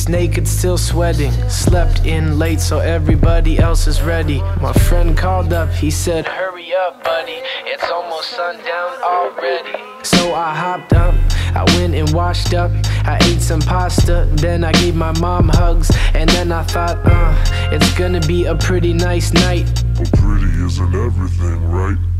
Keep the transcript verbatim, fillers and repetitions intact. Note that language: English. sheets naked, still sweating. Slept in late so everybody else is ready. My friend called up, he said, hurry up buddy, it's almost sundown already. So I hopped up, I went and washed up, I ate some pasta, then I gave my mom hugs. And then I thought, uh, it's gonna be a pretty nice night. Well, pretty isn't everything, right?